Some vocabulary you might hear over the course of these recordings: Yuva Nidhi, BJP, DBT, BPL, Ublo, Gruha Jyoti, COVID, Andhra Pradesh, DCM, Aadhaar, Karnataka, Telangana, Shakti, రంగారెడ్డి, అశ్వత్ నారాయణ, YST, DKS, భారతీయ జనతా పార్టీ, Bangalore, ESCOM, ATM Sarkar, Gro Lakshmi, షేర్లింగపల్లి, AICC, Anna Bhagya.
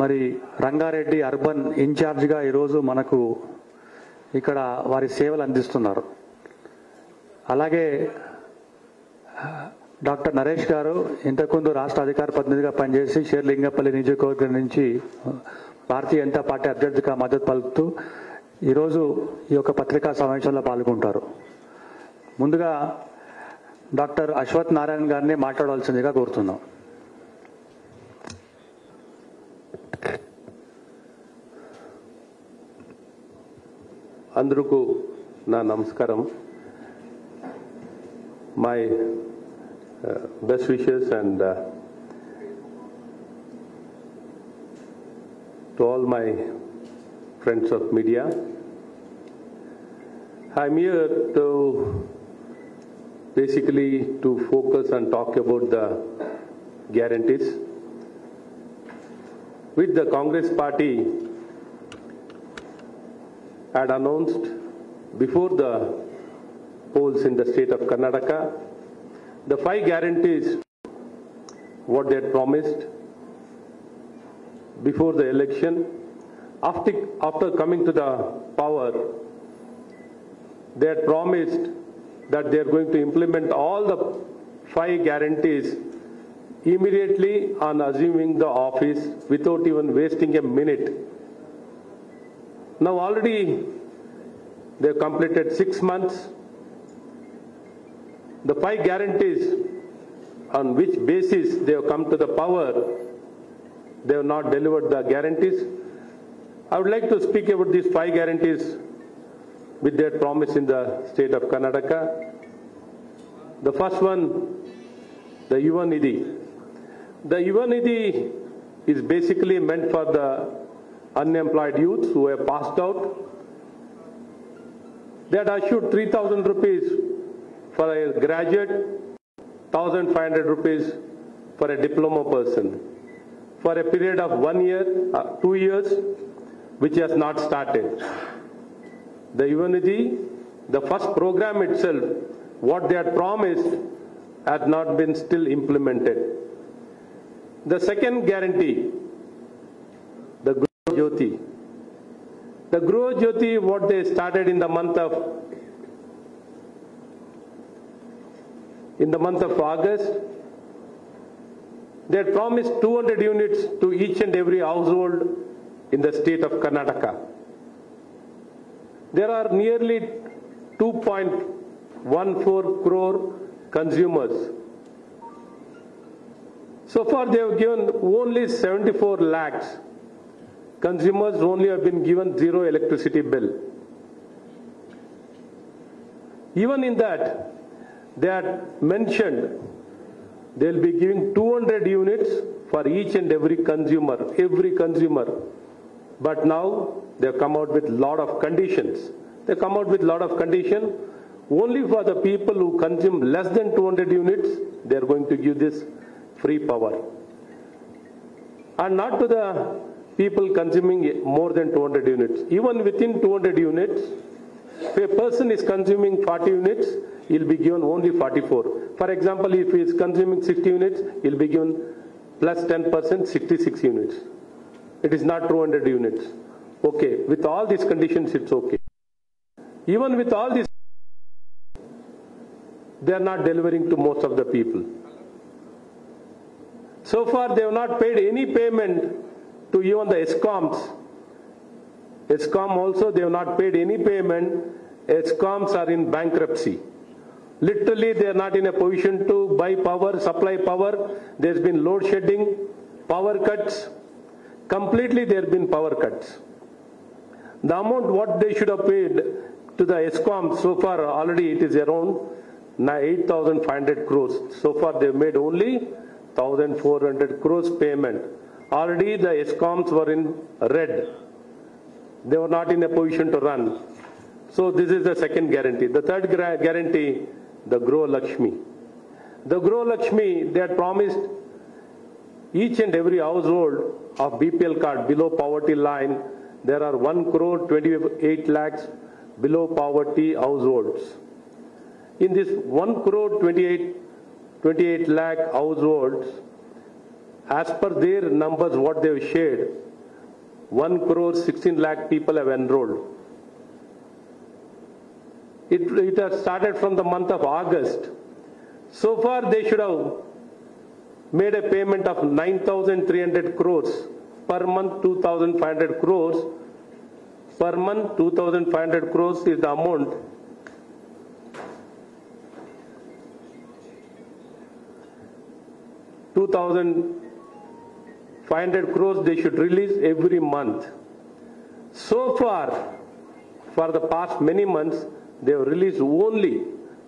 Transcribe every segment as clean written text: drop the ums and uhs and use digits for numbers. మరి రంగారెడ్డి అర్బన్ ఇన్ఛార్జ్గా ఈరోజు మనకు ఇక్కడ వారి సేవలు అందిస్తున్నారు. అలాగే డాక్టర్ నరేష్ గారు ఇంతకుముందు రాష్ట్ర అధికార ప్రతినిధిగా పనిచేసి షేర్లింగపల్లి నియోజకవర్గం నుంచి భారతీయ జనతా పార్టీ అభ్యర్థిగా మద్దతు పలుకుతూ ఈరోజు ఈ యొక్క పత్రికా సమావేశంలో పాల్గొంటారు. ముందుగా డాక్టర్ అశ్వత్ నారాయణ గారిని మాట్లాడవలసిందిగా కోరుతున్నాం. అందరికీ నా నమస్కారం. My best wishes and to all my friends of media. I'm here to basically to focus and talk about the guarantees. With the Congress party had announced before the polls in the state of Karnataka the 5 guarantees what they had promised before the election. After coming to the power, they had promised that they are going to implement all the 5 guarantees immediately on assuming the office without even wasting a minute. Now already they have completed 6 months. The 5 guarantees on which basis they have come to the power, they have not delivered the guarantees. I would like to speak about these 5 guarantees with their promise in the state of Karnataka. The first one, the Yuva Nidhi. The Yuva Nidhi is basically meant for the unemployed youths who have passed out. They had issued 3,000 rupees for a graduate, 1,500 rupees for a diploma person, for a period of 1 year, 2 years, which has not started. The Yuva Nidhi, the first program itself, what they had promised, had not been still implemented. The second guarantee, the Gruha Jyoti. The Gruha Jyoti, what they started in the month of August, they had promised 200 units to each and every household in the state of Karnataka. There are nearly 2.14 crore consumers. So far they have given only 74 lakhs. Consumers only have been given 0 electricity bill. Even in that, they had mentioned they will be giving 200 units for each and every consumer. But now they have come out with lot of conditions. Only for the people who consume less than 200 units, they are going to give this free power. And not to the people consuming more than 200 units. Even within 200 units, if a person is consuming 40 units, he will be given only 44. For example, if he is consuming 60 units, he will be given plus 10%, 66 units. It is not 200 units. Okay, with all these conditions, it's okay. Even with all these, they are not delivering to most of the people. So far, they have not paid any payment to even the ESCOMs. ESCOM also, they have not paid any payment. ESCOMs are in bankruptcy. Literally, they are not in a position to buy power, supply power. There's been load shedding, power cuts. Completely, there have been power cuts. The amount what they should have paid to the ESCOMs so far, already it is around 8,500 crores. So far, they've made only 1,400 crores payment. Already, the ESCOMs were in red. They were not in a position to run. So this is the second guarantee. The third guarantee, the Gro Lakshmi. The Gro Lakshmi, they had promised each and every household of BPL card below poverty line. There are 1 crore 28 lakhs below poverty households. In this 1 crore 28 lakh households, As per their numbers, what they have shared, 1 crore 16 lakh people have enrolled. It has started from the month of August. So far, they should have made a payment of 9,300 crores per month, 2,500 crores per month. 2,500 crores is the amount. ₹2,500 crores they should release every month. So far, for the past many months, they have released only,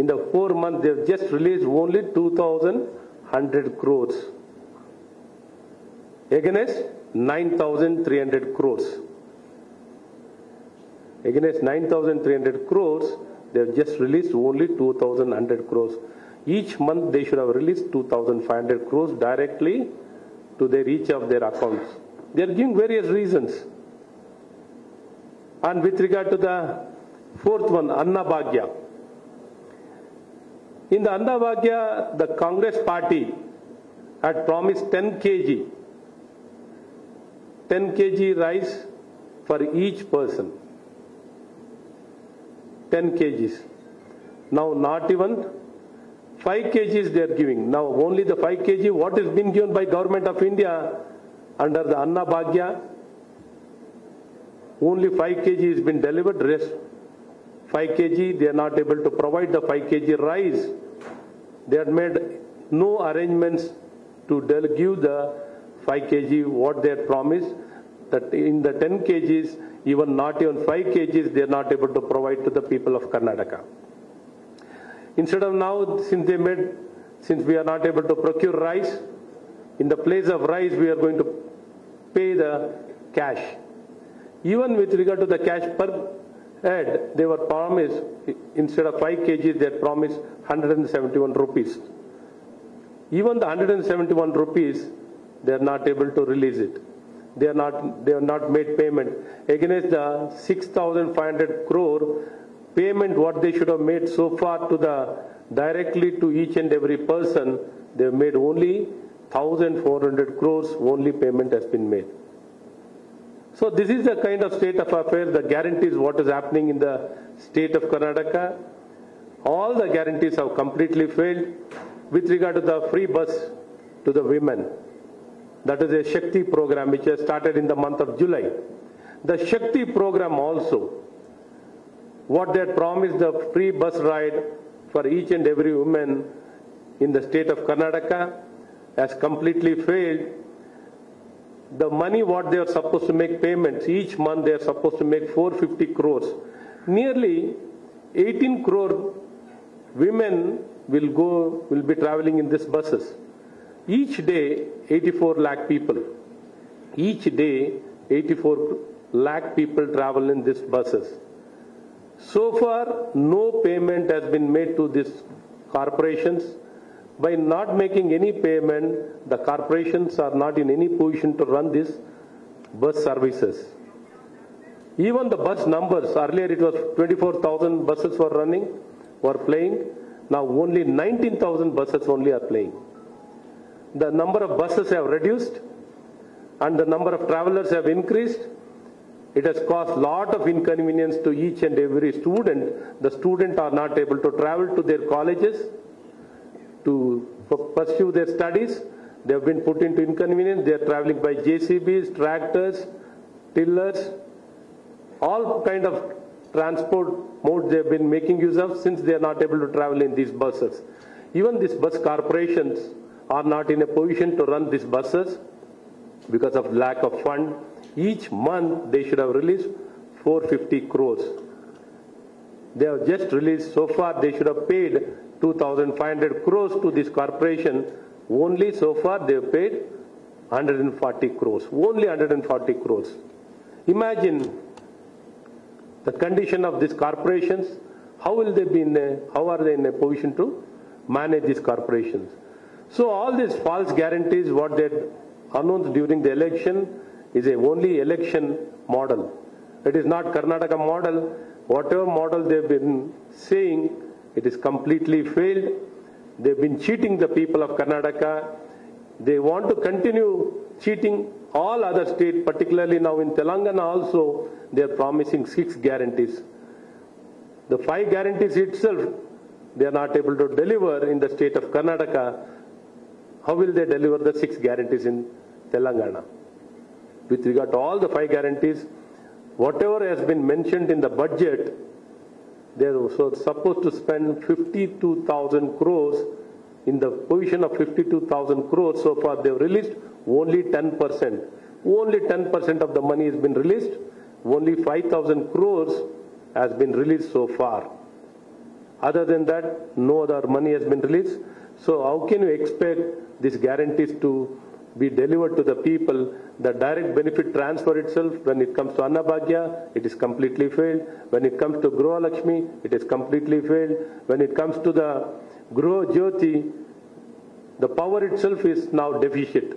in the 4 months, they have just released only 2,100 crores against 9,300 crores. Against 9,300 crores, they have just released only 2,100 crores. Each month they should have released 2,500 crores directly to the reach of their accounts. They are giving various reasons. And with regard to the fourth one, Anna Bhagya. In the Anna Bhagya, the Congress party had promised 10 kg rice for each person. 10 kgs. Now not even 5 kgs they are giving. Now only the 5 kg what has been given by Government of India under the Anna Bhagya, only 5 kg has been delivered. Rest 5 kg they are not able to provide the 5 kg rice. They had made no arrangements to give the 5 kg what they had promised. That in the 10 kgs, not even 5 kgs they are not able to provide to the people of Karnataka. Instead of now, since we are not able to procure rice, in the place of rice we are going to pay the cash. Even with regard to the cash per head, they were promised, instead of 5 kgs, they promised 171 rupees. Even the 171 rupees, they are not able to release it. They have not made payment. Against the 6,500 crore payment what they should have made so far to the directly to each and every person, they have made only 1,400 crores only payment has been made. So this is the kind of state of affairs, the guarantees what is happening in the state of Karnataka. All the guarantees have completely failed. With regard to the free bus to the women, that is a Shakti program which has started in the month of July. The Shakti program also, what they had promised the free bus ride for each and every woman in the state of Karnataka has completely failed. The money what they are supposed to make payments, each month they are supposed to make 450 crores. Nearly 18 crore women will be traveling in these buses. Each day 84 lakh people. Each day 84 lakh people travel in these buses. So far, no payment has been made to these corporations. By not making any payment, the corporations are not in any position to run these bus services. Even the bus numbers, earlier it was 24,000 buses were running, were playing. Now only 19,000 buses only are playing. The number of buses have reduced and the number of travelers have increased. It has caused a lot of inconvenience to each and every student. The students are not able to travel to their colleges to pursue their studies. They have been put into inconvenience. They are traveling by JCBs, tractors, tillers, all kind of transport modes they have been making use of since they are not able to travel in these buses. Even these bus corporations are not in a position to run these buses because of lack of fund. Each month they should have released 450 crores. They have just released so far. They should have paid 2,500 crores to this corporation. Only so far they have paid 140 crores. Only 140 crores. Imagine the condition of these corporations. How are they in a position to manage these corporations? So all these false guarantees what they announced during the election is a only election model. It is not Karnataka model. Whatever model they've been saying, it is completely failed. They've been cheating the people of Karnataka. They want to continue cheating all other states, particularly now in Telangana also, they are promising 6 guarantees. The 5 guarantees itself, they are not able to deliver in the state of Karnataka. How will they deliver the 6 guarantees in Telangana? With regard to all the 5 guarantees, whatever has been mentioned in the budget, they are also supposed to spend 52,000 crores in the position of 52,000 crores. So far they have released only 10%. Only 10% of the money has been released. Only 5,000 crores has been released so far. Other than that, no other money has been released. So how can you expect these guarantees to be delivered to the people? The direct benefit transfer itself, when it comes to Annabhagya, it is completely failed. When it comes to Grihalakshmi, it is completely failed. When it comes to the Gro Jyoti, the power itself is now deficient.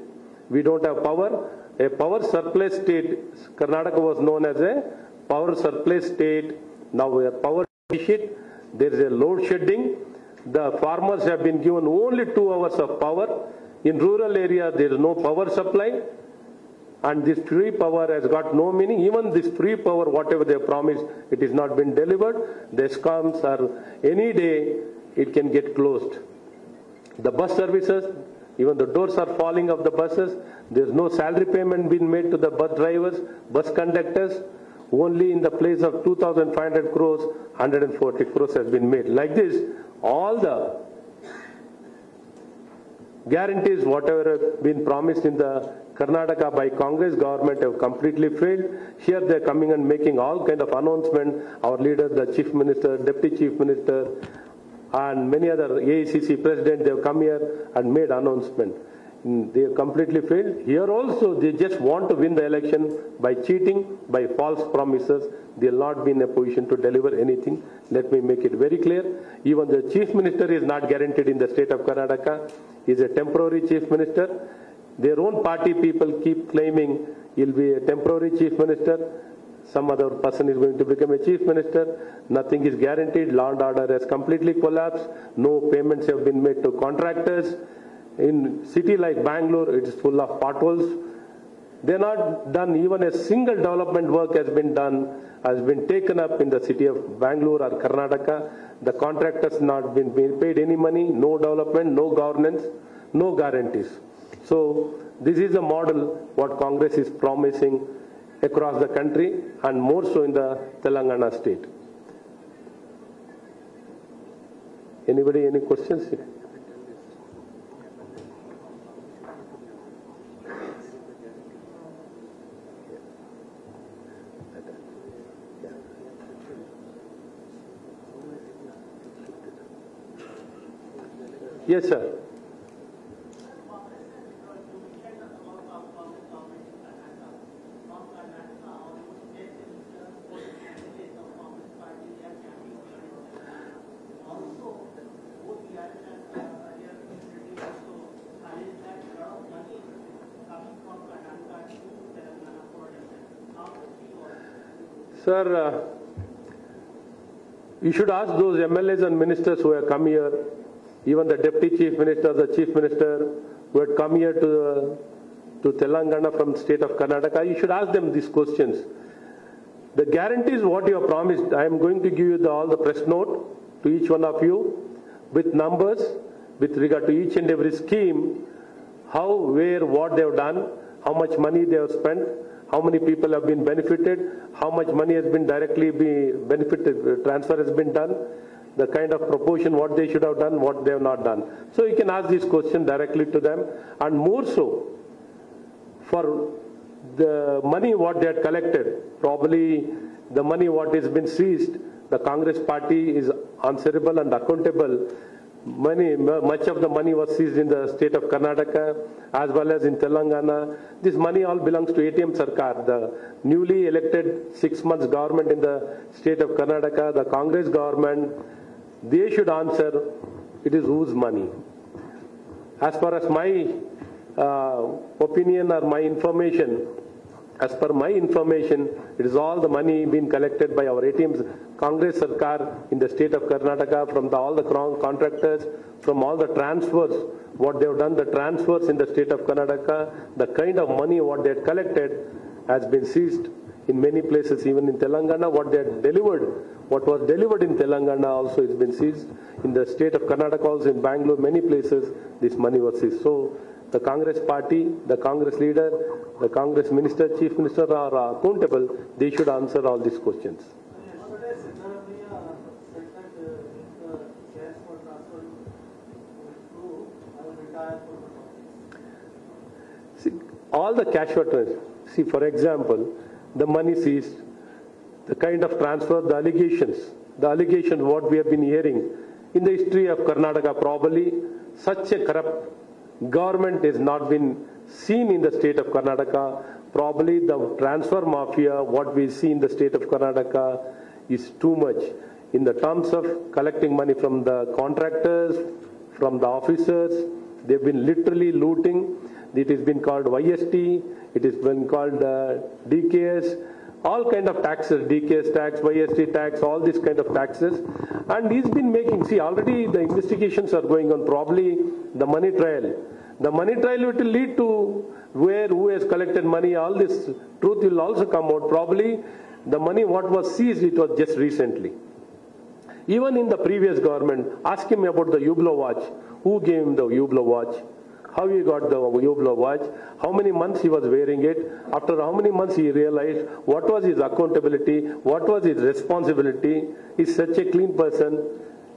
We don't have power. A power surplus state, Karnataka was known as a power surplus state. Now we are power deficient. There is a load shedding. The farmers have been given only 2 hours of power. In rural areas, there is no power supply. And this free power has got no meaning. Even this free power, whatever they promised, it has not been delivered. The SCOMs are any day, it can get closed. The bus services, even the doors are falling of the buses. There is no salary payment being made to the bus drivers, bus conductors. Only in the place of 2,500 crores, 140 crores has been made. Like this, all the guarantees, whatever have been promised in the Karnataka by Congress government have completely failed. Here they are coming and making all kind of announcements. Our leaders, the Chief Minister, Deputy Chief Minister, and many other AICC president, they have come here and made announcement. They have completely failed. Here also, they just want to win the election by cheating, by false promises. They will not be in a position to deliver anything. Let me make it very clear. Even the Chief Minister is not guaranteed in the state of Karnataka. He is a temporary Chief Minister. Their own party people keep claiming he will be a temporary Chief Minister. Some other person is going to become a chief minister. Nothing is guaranteed. Law and order has completely collapsed. No payments have been made to contractors. In city like Bangalore, it is full of potholes. They are not done. Even a single development work has been done, has been taken up in the city of Bangalore or Karnataka. The contractors not been paid any money. No development, no governance, no guarantees. So this is a model what Congress is promising across the country, and more so in the Telangana state. Anybody, any questions? Yes, sir. Sir, you should ask those MLAs and ministers who have come here, even the Deputy Chief Minister, the Chief Minister who had come here to Telangana from the state of Karnataka, you should ask them these questions. The guarantees what you have promised, I am going to give you all the press note to each one of you with numbers, with regard to each and every scheme, how, where, what they have done, how much money they have spent, how many people have been benefited, how much money has been directly benefited, transfer has been done, the kind of proportion what they should have done, what they have not done. So you can ask this question directly to them, and more so for the money what they had collected, probably the money what has been seized, the Congress party is answerable and accountable. Much of the money was seized in the state of Karnataka as well as in Telangana. This money all belongs to ATM Sarkar, the newly elected 6 months government in the state of Karnataka, the Congress government. They should answer, it is whose money. As far as my opinion or my information, As per my information, it is all the money being collected by our ATMs, Congress Sarkar in the state of Karnataka, from all the contractors, from all the transfers, what they have done, the transfers in the state of Karnataka, the kind of money what they had collected has been seized in many places, even in Telangana, what they had delivered. What was delivered in Telangana also has been seized. In the state of Karnataka also, in Bangalore, many places, this money was seized. So the Congress party, the Congress leader, the Congress minister, chief minister are accountable. They should answer all these questions. See, all the cash transfers. See, for example, the money seized, the kind of transfer, the allegations what we have been hearing in the history of Karnataka, probably such a corrupt government has not been seen in the state of Karnataka. Probably the transfer mafia, what we see in the state of Karnataka, is too much in the terms of collecting money from the contractors, from the officers. They've been literally looting. It has been called YST, it has been called DKS, all kind of taxes, DKS tax, YST tax, all these kind of taxes. And he's been making, see, already the investigations are going on, probably the money trial. The money trial will lead to where, who has collected money, all this truth will also come out. Probably the money what was seized, it was just recently. Even in the previous government, ask him about the Ublo watch. Who gave him the Ublo watch? How he got the Ublo watch, how many months he was wearing it, after how many months he realized, what was his accountability, what was his responsibility. He's such a clean person.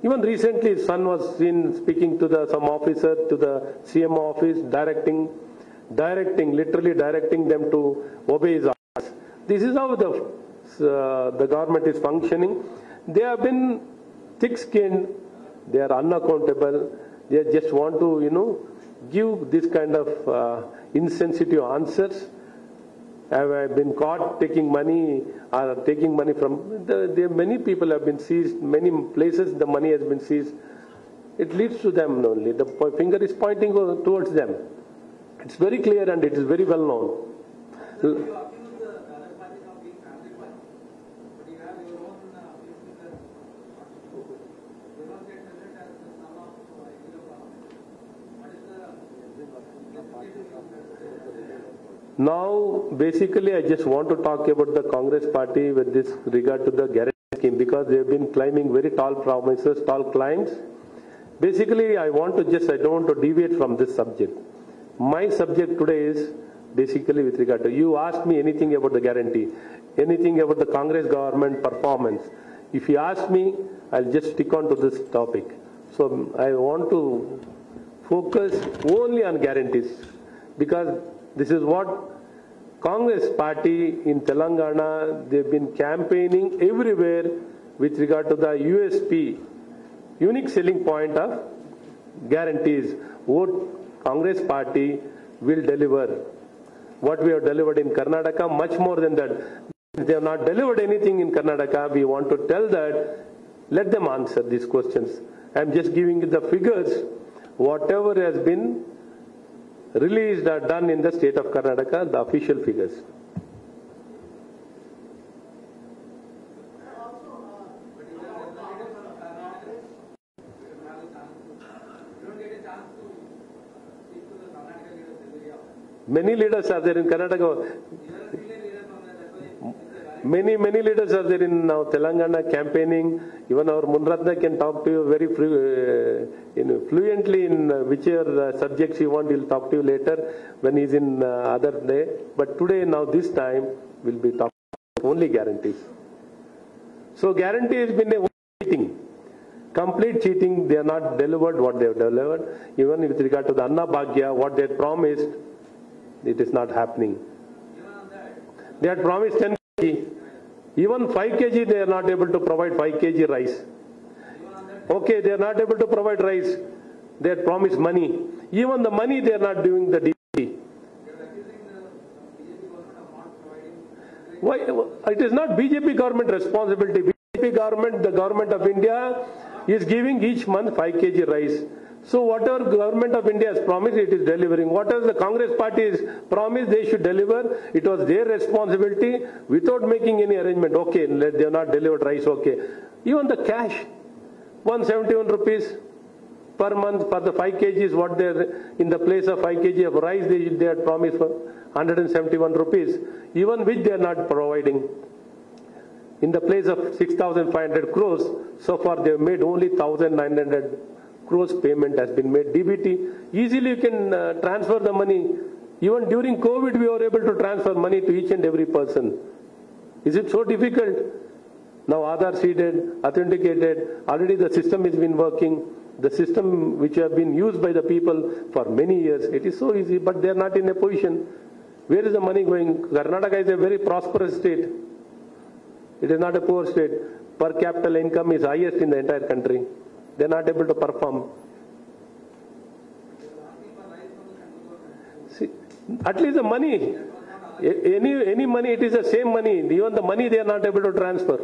Even recently his son was seen speaking to some officer, to the CM office, literally directing them to obey his orders. This is how the government is functioning. They have been thick-skinned, they are unaccountable, they just want to, give this kind of insensitive answers. Have I been caught taking money? Or taking money from many people have been seized. Many places the money has been seized. It leads to them only. The finger is pointing towards them. It's very clear and it is very well known. So, now, basically, I just want to talk about the Congress party with this regard to the guarantee scheme, because they have been climbing very tall promises, tall climbs. Basically, I don't want to deviate from this subject. My subject today is basically with regard to, you asked me anything about the guarantee, anything about the Congress government performance. If you ask me, I'll just stick on to this topic. So I want to focus only on guarantees, because this is what Congress party in Telangana, they've been campaigning everywhere with regard to the USP, unique selling point of guarantees. What Congress party will deliver. What we have delivered in Karnataka, much more than that. If they have not delivered anything in Karnataka, we want to tell that, let them answer these questions. I'm just giving you the figures, whatever has been released are done in the state of Karnataka, the official figures. Many leaders are there in Karnataka. Many leaders are there in now Telangana campaigning. Even our Munratna can talk to you very fluently in whichever subjects you want. He'll talk to you later when he's in other day. But today, now this time, we'll be talking only guarantees. So guarantee has been a cheating, complete cheating. They are not delivered what they have delivered. Even with regard to the Anna Bhagya, what they had promised, it is not happening. They had promised 10. Even 5 kg, they are not able to provide 5 kg rice. Okay, they are not able to provide rice. They had promised money. Even the money, they are not doing the DP. Why? It is not BJP government responsibility. BJP government, the government of India, is giving each month 5 kg rice. So whatever government of India has promised, it is delivering. Whatever the Congress party has promised, they should deliver. It was their responsibility without making any arrangement. Okay, they have not delivered rice, okay. Even the cash, 171 rupees per month for the 5 kgs, what they're in the place of 5 kg of rice, they had promised for 171 rupees, even which they are not providing. In the place of 6,500 crores, so far they have made only 1,900 crores payment has been made. DBT, easily you can transfer the money. Even during COVID, we were able to transfer money to each and every person. Is it so difficult? Now Aadhaar seeded, authenticated, already the system has been working. The system which have been used by the people for many years, it is so easy, but they are not in a position. Where is the money going? Karnataka is a very prosperous state. It is not a poor state. Per capita income is highest in the entire country. They are not able to perform. See, at least the money, any money, it is the same money. Even the money they are not able to transfer.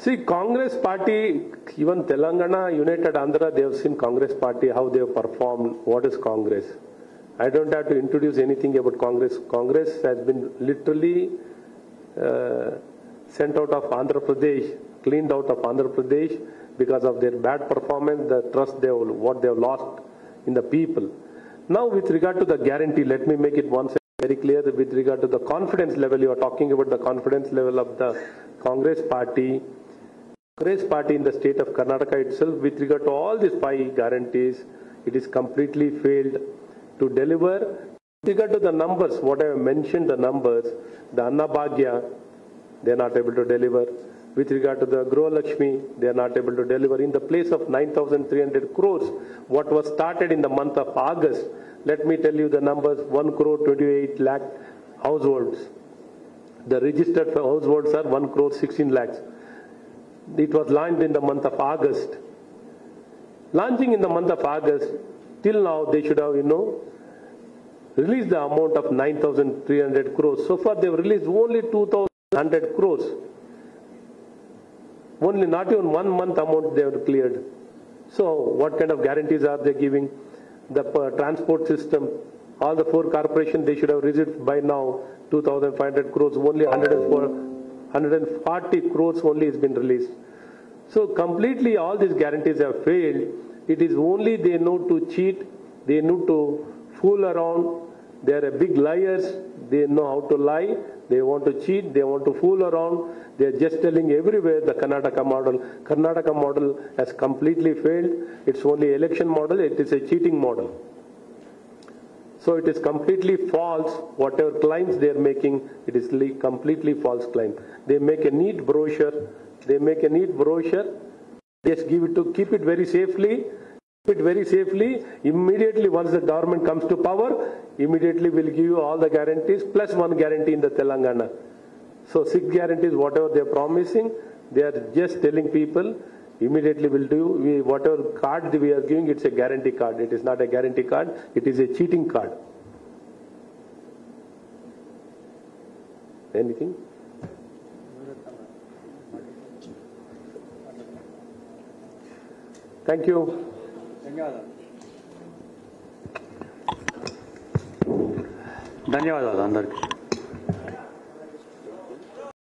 See, Congress party, even Telangana, United Andhra, they have seen Congress party, how they have performed, what is Congress. I don't have to introduce anything about Congress. Congress has been literally sent out of Andhra Pradesh, cleaned out of Andhra Pradesh because of their bad performance, the trust they have, what they have lost in the people. Now with regard to the guarantee, let me make it once very clear that with regard to the confidence level, you are talking about the confidence level of the Congress party. Congress party in the state of Karnataka itself, with regard to all these 5 guarantees, it is completely failed to deliver. With regard to the numbers, what I have mentioned, the numbers, the Annabhagya, they are not able to deliver. With regard to the Gro Lakshmi, they are not able to deliver. In the place of 9,300 crores, what was started in the month of August, let me tell you the numbers, 1 crore 28 lakh households. The registered households are 1 crore 16 lakhs. It was launched in the month of August. Launching in the month of August, till now they should have, you know, released the amount of 9,300 crores. So far they have released only 2,100 crores. Only not even 1 month amount they have cleared. So what kind of guarantees are they giving? The transport system, all the 4 corporations, they should have received by now 2,500 crores, only 140 crores only has been released. So completely all these guarantees have failed. It is only they know to cheat, they know to fool around. They are big liars, they know how to lie, they want to cheat, they want to fool around. They are just telling everywhere the Karnataka model. Karnataka model has completely failed. It's only election model, it is a cheating model. So it is completely false, whatever claims they are making, it is completely false claim. They make a neat brochure, just give it to, keep it very safely, immediately once the government comes to power, immediately we'll give you all the guarantees, plus 1 guarantee in the Telangana. So 6 guarantees, whatever they're promising, they are just telling people, immediately we'll do, whatever card we are giving, it's a guarantee card. It is not a guarantee card, it is a cheating card. Anything? Thank you. Dhanyavadalu.